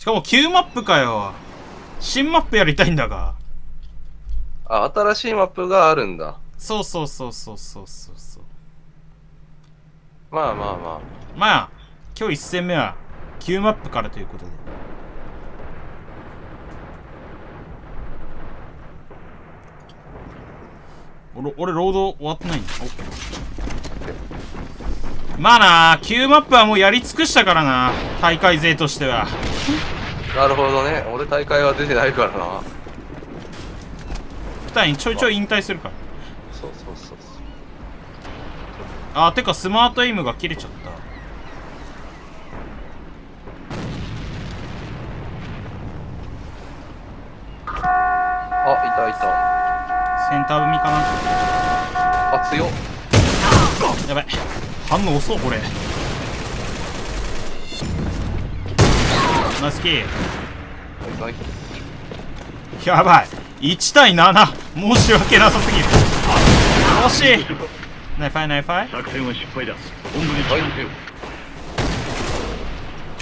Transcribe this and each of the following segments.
しかも旧マップかよ。新マップやりたいんだが。あ、新しいマップがあるんだ。そうそうそうそうそうそうそう。まあまあまあ。まあ、今日1戦目は旧マップからということで。俺ロード終わってないんだ。まあなあ、旧マップはもうやり尽くしたからな、大会勢としては。なるほどね。俺大会は出てないからな。二人にちょいちょい引退するから。そうそうそうそう。あー、てかスマートエイムが切れちゃった。あ、いたいた。センター踏みかな。あ、強っ。やばい、反応遅っ。これナスキー。やばい、1対7。申し訳なさすぎる。惜しい。ナイファイナイファイ。ちょ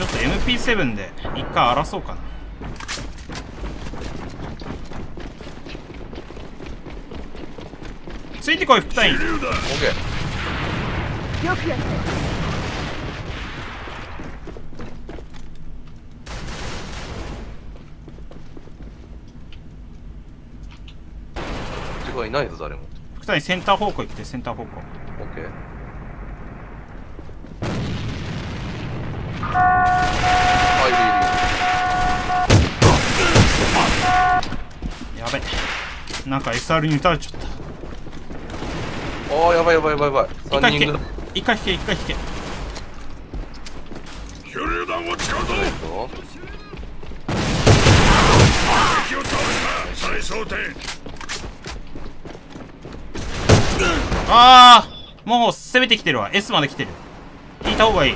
っと MP7 で一回争うかな。ついてこい、副隊員。オッケー。よくやった。いないぞ誰も。福谷センター方向行って、センター方向。オッケー。やべえ、なんか SR に撃たれちゃった。おお、やばいやばいやばいやばい。3人ぐらい。一回引け一回引け。ああ、もう攻めてきてるわ。 S まで来てる。引いた方がいい。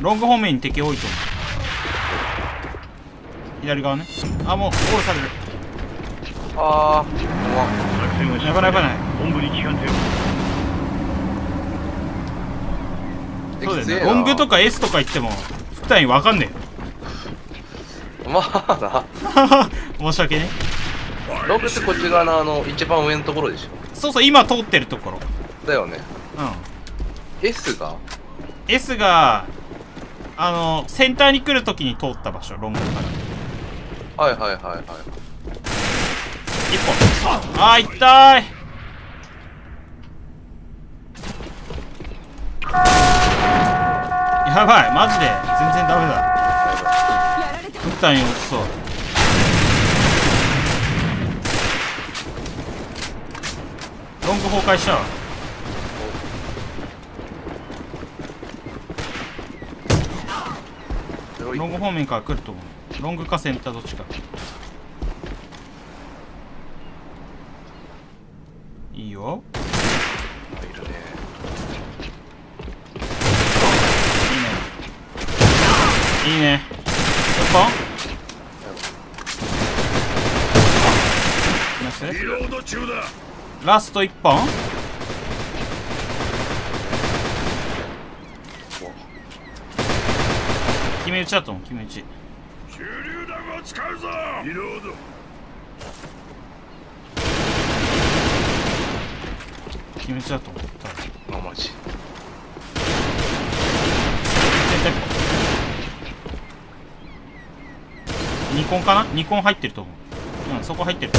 ロング方面に敵多いと思う。左側ね。あ、もうゴールされる。ああ、やばないやばない。そうですね、ロングとか S とか言っても副隊員わかんねえ。まあな申し訳ね。ロングってこっち側の一番上のところでしょ。そうそう、今通ってるところだよね。うん。S がセンターに来るときに通った場所、ロングから。はいはいはいはい。一本。あー、痛い。やばい、マジで全然ダメだ。撃ったんよ、落ちそう。ロング崩壊しちゃう。ロング方面から来ると思う。ロングかセンターどっちか。いいよ。いるね。いいね。いいね。1本。リロード中だ。ラスト1本。決め打ちだと思う、決め打ち。手榴弾を使うぞ。リロード。決め打ちだと思った。あ、マジ。2コンかな ?2 コン入ってると思う。うん、そこ入ってる。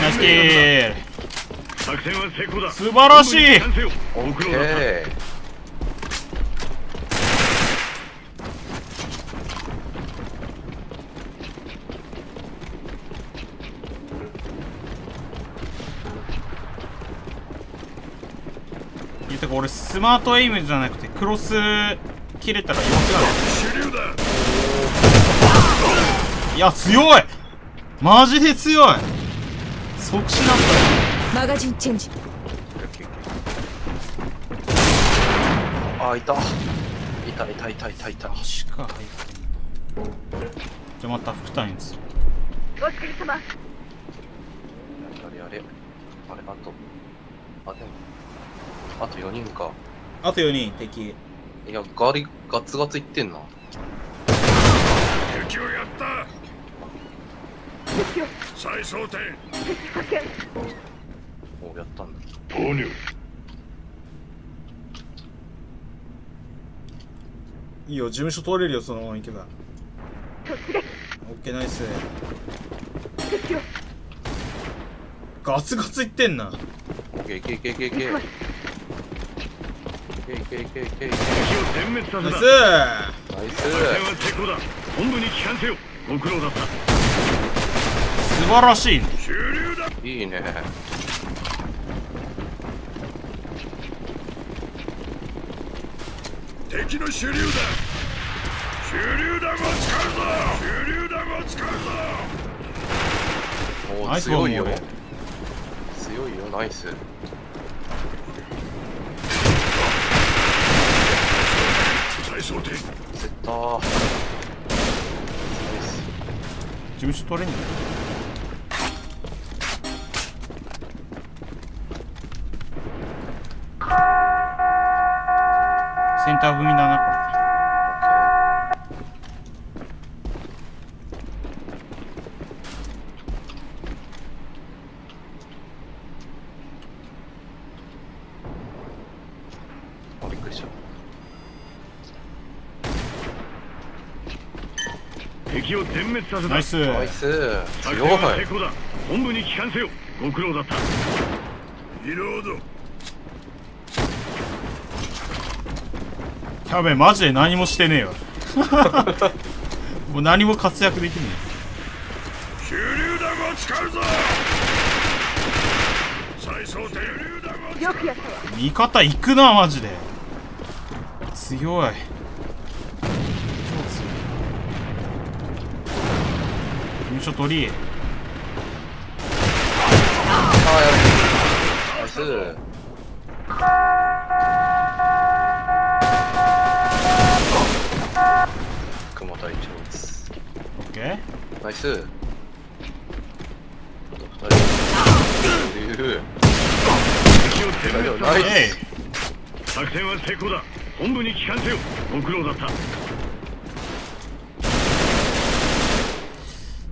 ナイスキー。素晴らしい。オッケー。いや、てか俺スマートエイムじゃなくてクロス切れたら弱くなる。いや、強い。マジで強い。即死なんだよ。マガジンチェンジ。あ、いた。いたいたいたいたいた。足か、はい。じゃ、また副隊員です。お疲れ様。あれ。あと。あと4人か。あと4人敵。いや、ガツガツいってんな。敵をやった。敵を再装填。敵発見。おう、やったんだ。投入。いいよ、事務所通れるよ、そのまま行けば。突撃。オッケー、ナイス。敵をガツガツいってんな。オッケー、いけいけいけいけ。ナイス。ナイス。素晴らしい。いいね。敵の手榴弾。手榴弾を使うぞ。手榴弾を使うぞ。おお、強いよ。強いよ、ナイス。セッター。事務所取れんじゃん。センター組だな、これ。あ、びっくりした。敵を全滅させた。ナイス。ナイス。強い。本部に帰還せよ。ご苦労だった。リロード。キャベマジで何もしてねえよ。もう何も活躍できねえ。手榴弾を使うぞ。最初手榴弾を使う。よくやったわ。味方行くな、マジで。強い。ちょっと取り。熊隊長です。オッケー。ナイス。ナイス。作戦は成功だ。本部に帰還せよ。ご苦労だった。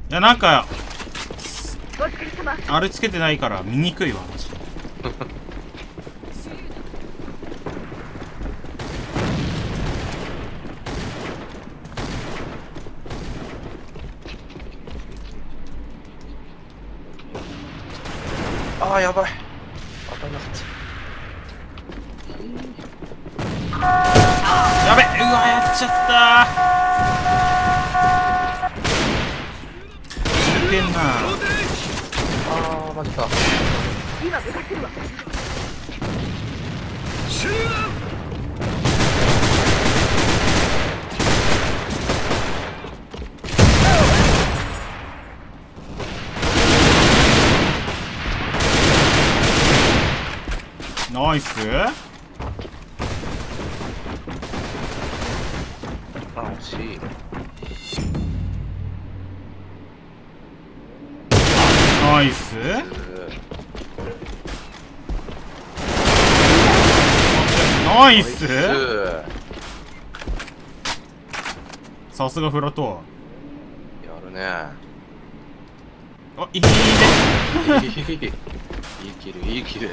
いや、なんかあれつけてないから見にくいわ。ああ、やばい、当たんなかった。やべ、うわ、やっちゃったー。ああ、マジか。今向かってるわ。終了。ナイス。あ、惜しい。ナイス。ナイス。さすがフラトー。やるね。あ、いいね。いいキル、いいキル。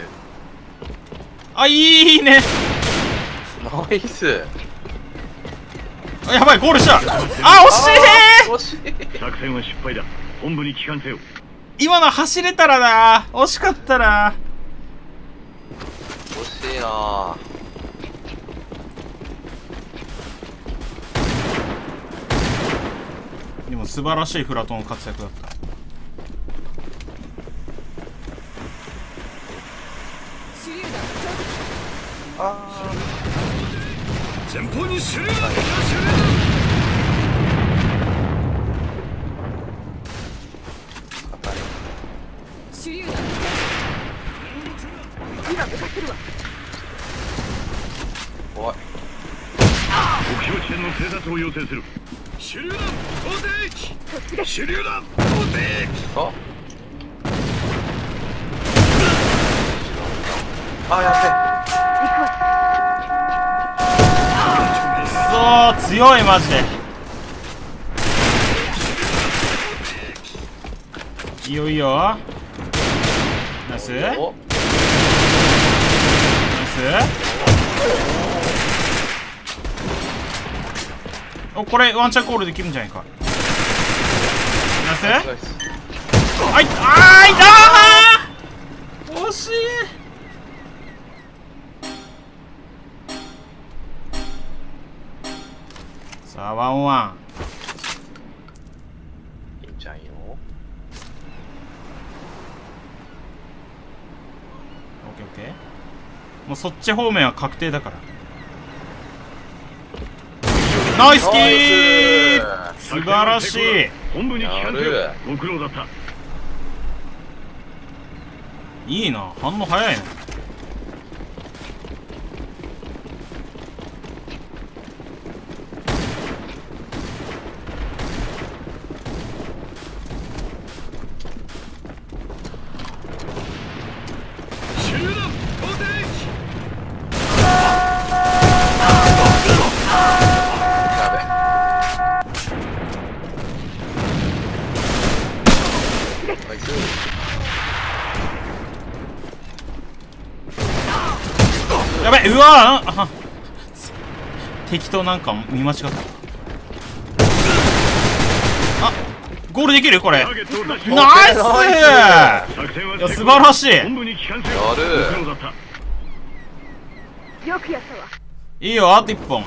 あ、いいね。ナイス。あ、やばい、ゴールした。あ、惜しい。惜しい。作戦は失敗だ。本部に帰還せよ。今の走れたらな。惜しかったな。惜しいな。でも素晴らしいフラトン活躍だった。あー、前方に手榴弾。を要請する。手榴弾投擲。手榴弾投擲。ああ、やべえ。行くわ。おー強いマジで。いいよいいよ。ナイスナイス。おこれワンチャンコールできるんじゃないか。ナイス。あいあーいだー惜しい。さあワンワンいっちゃんよ。オッケーオッケー。もうそっち方面は確定だから。ナイスキー素晴らしい。いいな反応早いな。やべえ、うわあ適当なんか見間違った。あゴールできるこれ。ナイスー。いや素晴らしい。やるよくやったわ。いいよあと1本。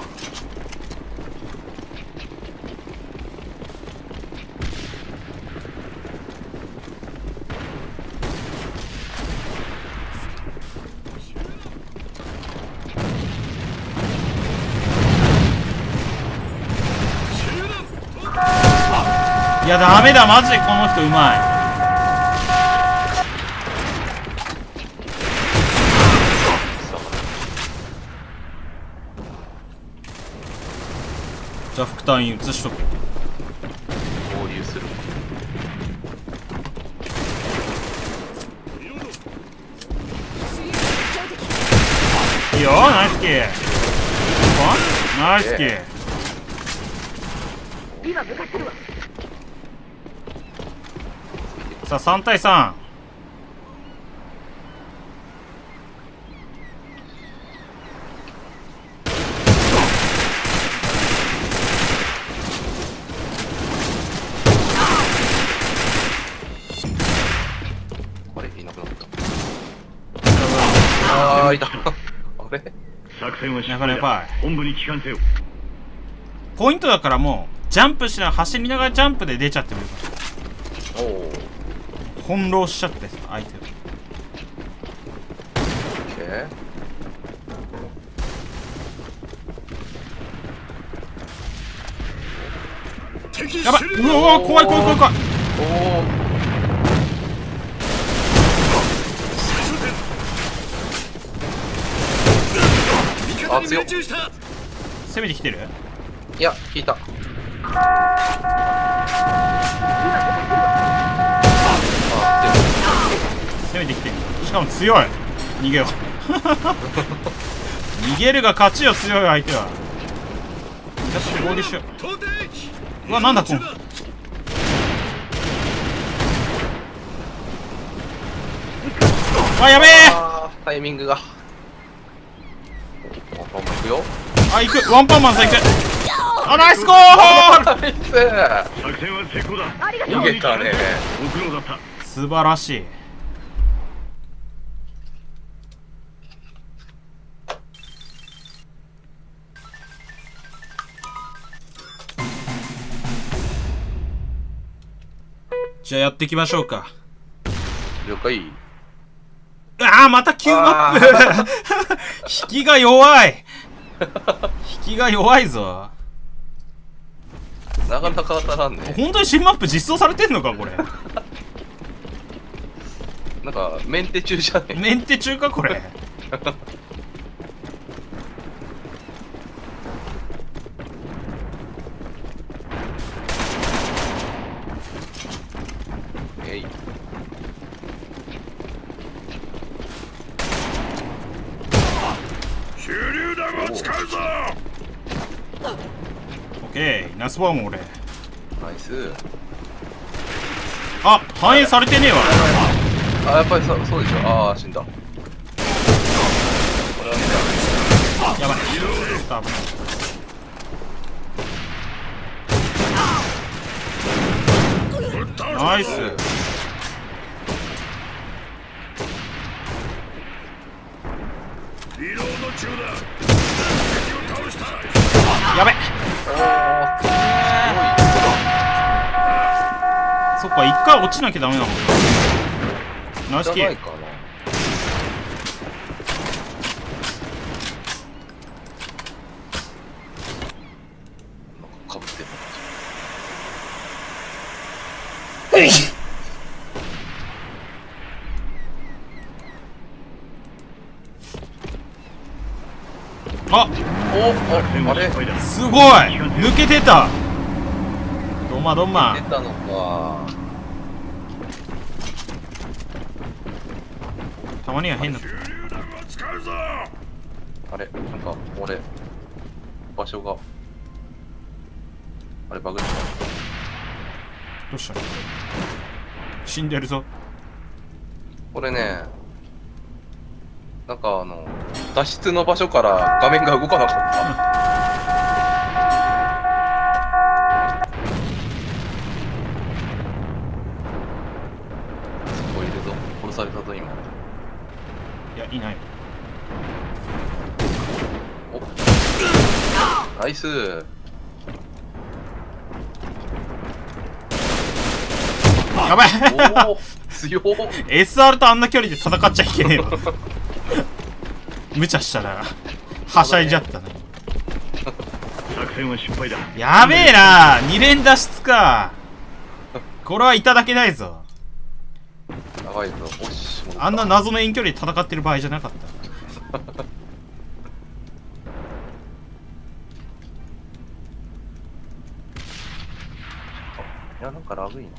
いやダメだマジでこの人うまい。じゃあ副隊員移しとく。合流する。いいよナイスキーナイスキー。今向かってるわ。さあ3対3。あれいなくなった。ああいたあれ作戦はしながらやばい。本部に帰還せよ。ポイントだからもうジャンプしながら走りながらジャンプで出ちゃってもいいから。おお翻弄しちゃって相手を。やばい。うわ怖い怖い怖い怖い。あ強っ。攻めてきてる。いや引いた。攻めてきてしかも強い。逃げよう逃げるが勝ちよ。強い相手はだって合流しよう。うわなんだこのあやべえタイミングが。ワンパンマンいくよ。あ行くワンパンマンさん行く。あナイスゴール。逃げたね。素晴らしい。じゃあやっていきましょうか。了解。ああまた9マップ引きが弱い引きが弱いぞ。なかなか当たらんね。本当に新マップ実装されてんのかこれなんかメンテ中じゃねえ。メンテ中かこれ終了弾を使うぞ。ケー、ナイスワン俺。ナイス。あ、反映されてねえわ。あ、やっぱりそうでしょ。ああ、死んだ。やばい。危ない。ナイス。リロード中だ。やべ。そっか、一回落ちなきゃダメなの。ナイスキー。あ、お、あれ、すごい抜けてた。どんまどんま。抜けたのか。たまには変な。あれ、なんか俺場所があれバグった。どうしたの？死んでるぞ。これね、なんか脱出の場所から画面が動かなかった。そこいるぞ。殺されたぞ今。いや、いない。お。ナイス。やばい。おー、強っ。SR とあんな距離で戦っちゃいけねえわ。無茶したらはしゃいじゃったね。やべえな、2連脱出か。これはいただけないぞ。やばいぞ。あんな謎の遠距離で戦ってる場合じゃなかった。いや、なんかラグいな。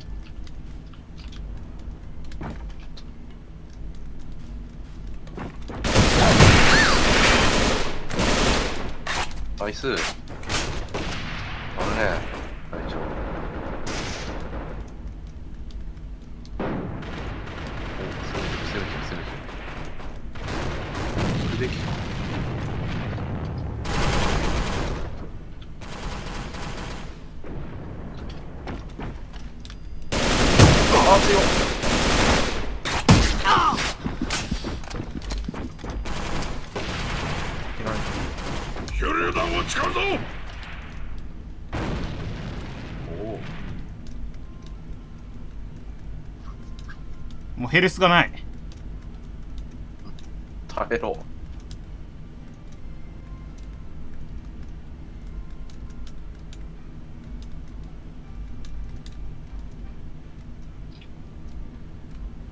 ナイス。あれね、大丈夫。お、するべきか。あ、強い。使うぞ。お、もうヘルスがない。食べろ。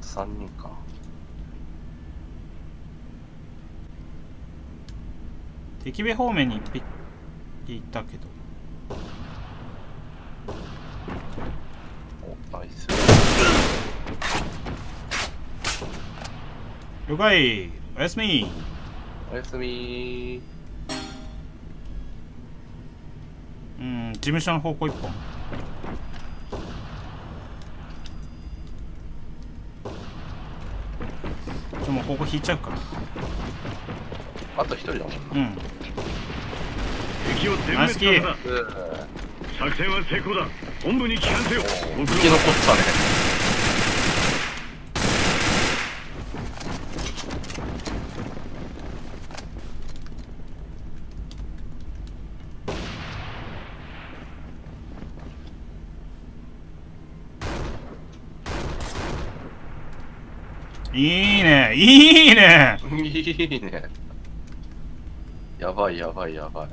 3人か。敵部方面にピッって言ったけど。お、ナイス。了解。おやすみ。おやすみ。うん、事務所の方向一本。でもここ引いちゃうから。あと一人だもんな。うん。敵を全滅させた。作戦は成功だ。本部に帰還せよ。生き残ったね。いいね、いいね。いいね。やばいやばいやばい。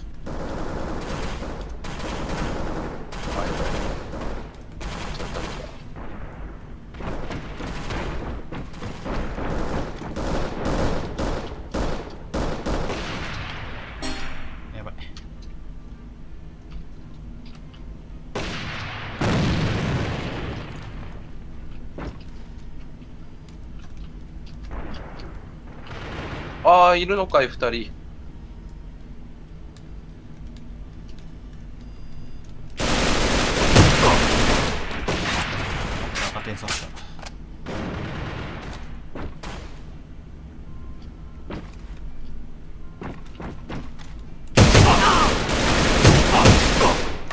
ああ、いるのかい、二人。転送し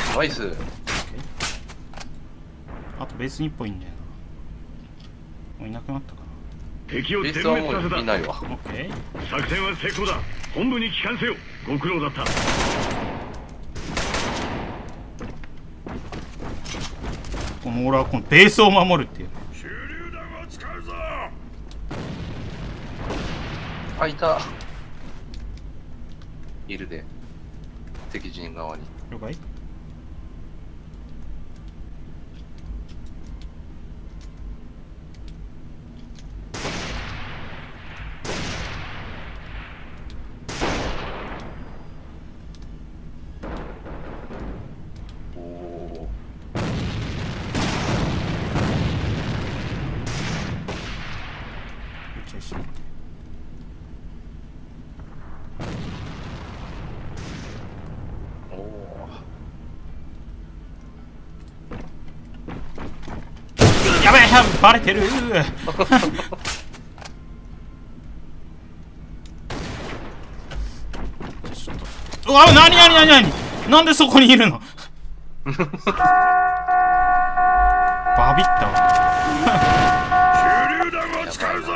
た。ナイス。あとベースに一本いんだよな。もういなくなったかな。敵を全滅させた。いないわ。オッケー。作戦は成功だ。本部に帰還せよ。ご苦労だった。このオーラはこのベースを守るっていう。手榴弾を使うぞ。あ、いた。いるで。敵陣側に。了解。バレてるうわ、なになになになに、なんでそこにいるのバビったわ手榴弾を使うぞ。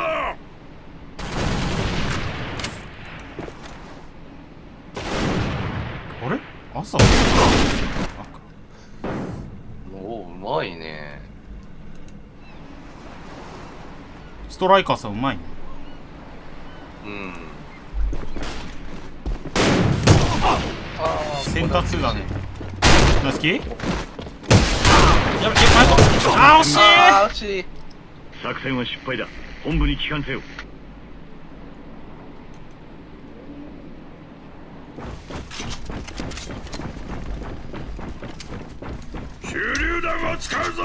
あれ朝もううまいね。ストライカーさんうまいね。うん。先達だね。ナイスキー。やべ、あ、惜しい。あ、惜しい。作戦は失敗だ。本部に帰還せよ。手榴弾を使うぞ。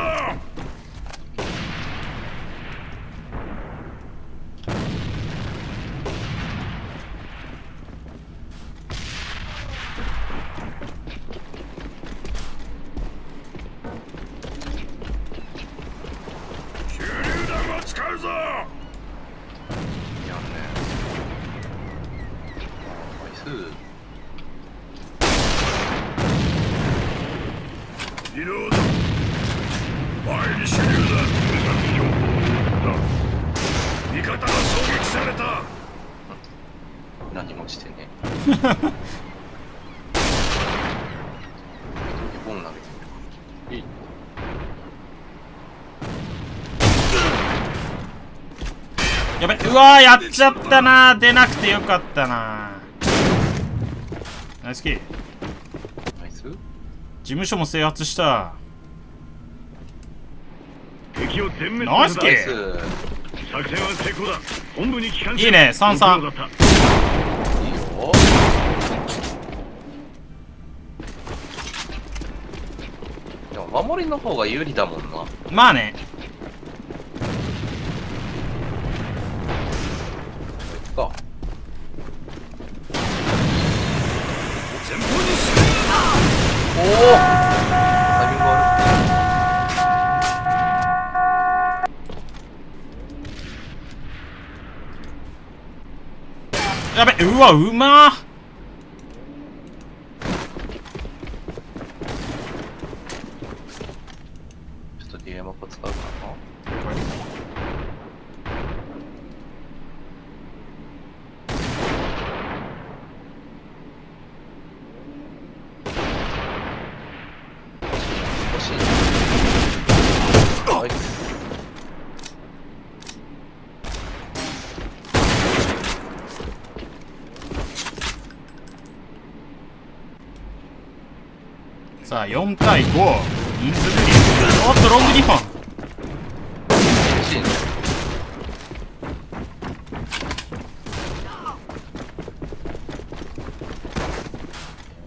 何もしてねえ。ボン投げてみる。やべ、うわー、やっちゃったなー。出なくてよかったなー。ナイスキー。ナイス。事務所も制圧した。敵を全滅ナイスキー。作戦は成功だ。本部に帰還する。いいね、3-3。守りの方が有利だもんな。まあね。あ。おお。タイミング悪い。やべ、うわ、うまー。さあ4対5、人数的におっとロング2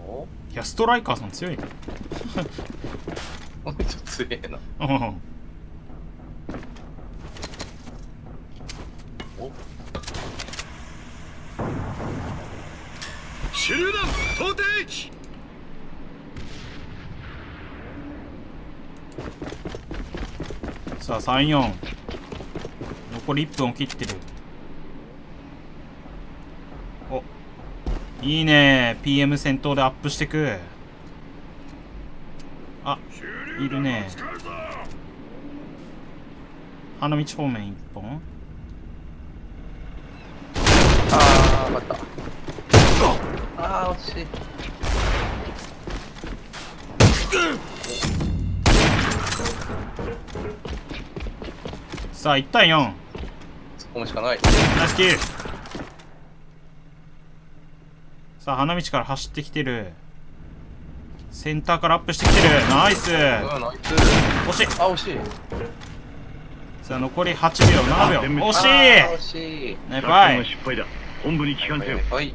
本いやストライカーさん強いねちょっと強えなお手榴弾投擲さあ34、残り1分を切ってる。お、いいね。 PM 戦闘でアップしてく。あ、いるね。花道方面1本。ああ待った、ああ惜しい。さあ1対4、突っ込むしかない。ナイスキル。さあ花道から走ってきてる。センターからアップしてきてる。ナイス。惜しい。あ、惜しい。さあ残り8秒、7秒。惜しい。惜しい。ナイバイ。本部に帰還せよ。はい。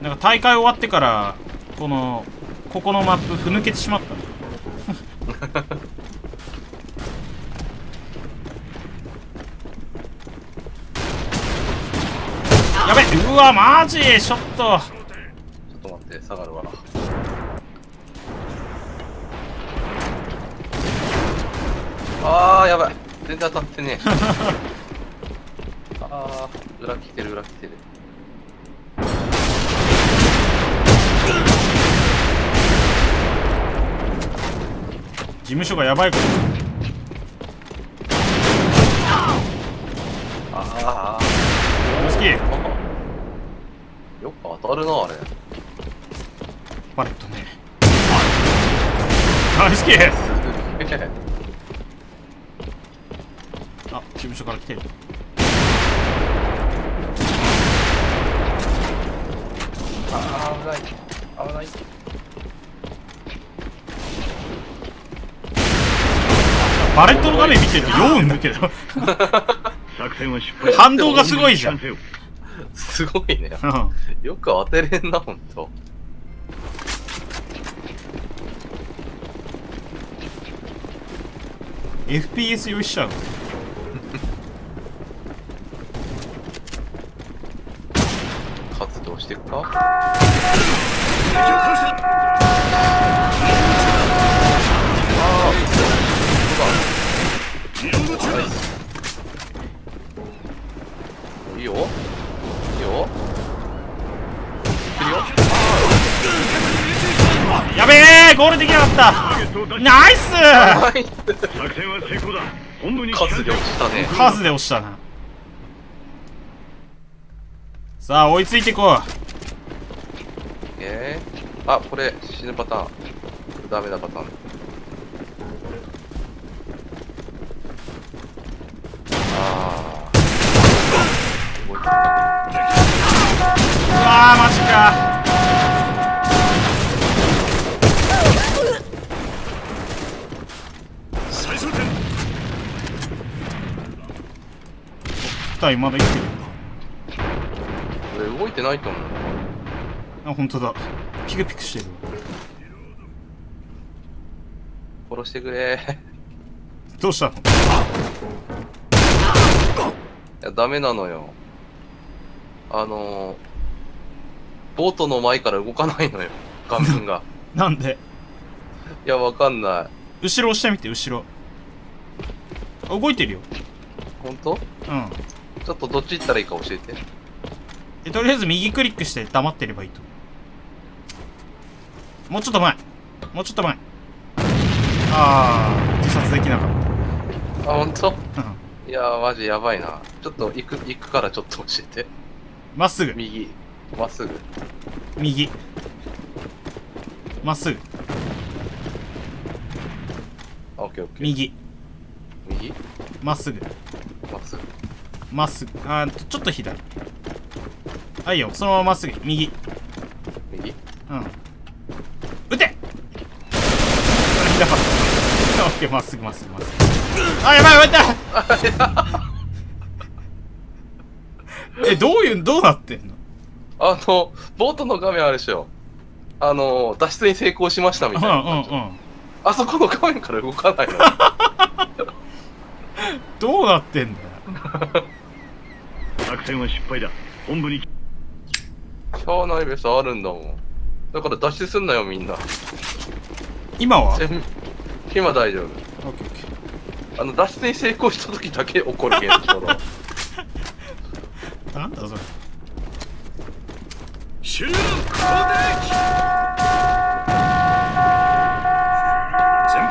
なんか大会終わってからここのマップふぬけてしまった。やべ、うわマジショット。ちょっと待って、下がるわ。あーやばい、全然当たってねえ。あー裏来てる、裏来てる。事務所がやばいこと。ああ好き。よく当たるなあれ。バレットね。大好き。あ、事務所から来てる。ああ危ない危ない。バレットの画面見てると酔うんだけど。反動がすごいじゃん。すごいね。よく当てれんな、ほんと。FPS 用意しちゃう。活動していくか。いいよ。やべえ、ゴールできなかった。ナイス。数で押したね。数で押したな。さあ追いついていこう。あ、これ死ぬパターン、これダメなパターン。ああマジか。まだ生きてる。これ動いてないと思う。あ、本当だ。ピクピクしてる。殺してくれ。どうしたの？いや、ダメなのよ。ボートの前から動かないのよ。画面が。なんで？いや、わかんない。後ろ押してみて、後ろ。あ、動いてるよ。本当？うん。ちょっとどっち行ったらいいか教えて。とりあえず右クリックして黙ってればいいと。もうちょっと前、もうちょっと前。ああ自殺できなかった。あ、本当？いやーマジやばいな。ちょっと行くからちょっと教えて。まっすぐ右、まっすぐ右、まっすぐ。あ、オッケーオッケー。右右、まっすぐまっすぐまっすぐ。あー、ちょっと左。あ、いいよ、そのまままっすぐ。右右、うん、撃て。左だ。オッケー、まっすぐまっすぐまっすぐ。あ、やばい、終わった。え、どうなってんの？ボートの画面あるでしょ。脱出に成功しましたみたいな。あそこの画面から動かないの。どうなってんだよ。作戦は失敗だ。本部に。しゃあないべさ、あるんだもん。だから脱出すんなよみんな。今は今大丈夫。オッケーオッケー。脱出に成功した時だけ怒る現象だ。なんだそれ。終了攻撃。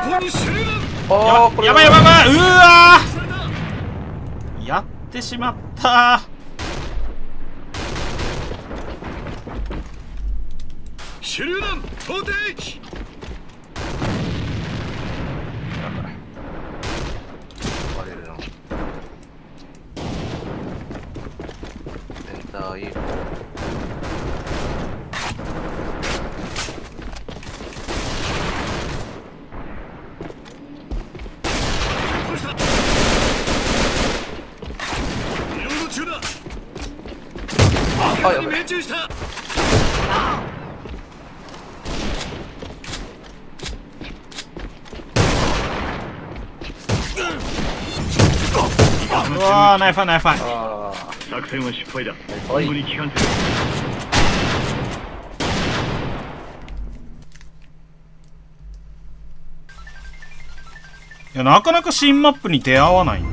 前方に終了。ああこれやばいやばいやばい。うわー。やってしまったー。手榴弾投擲。バレるな。センター E。あ、やべえ。うわーナイファイナイファイ。作戦は失敗だ。本当に機関銃。いやなかなか新マップに出会わないね。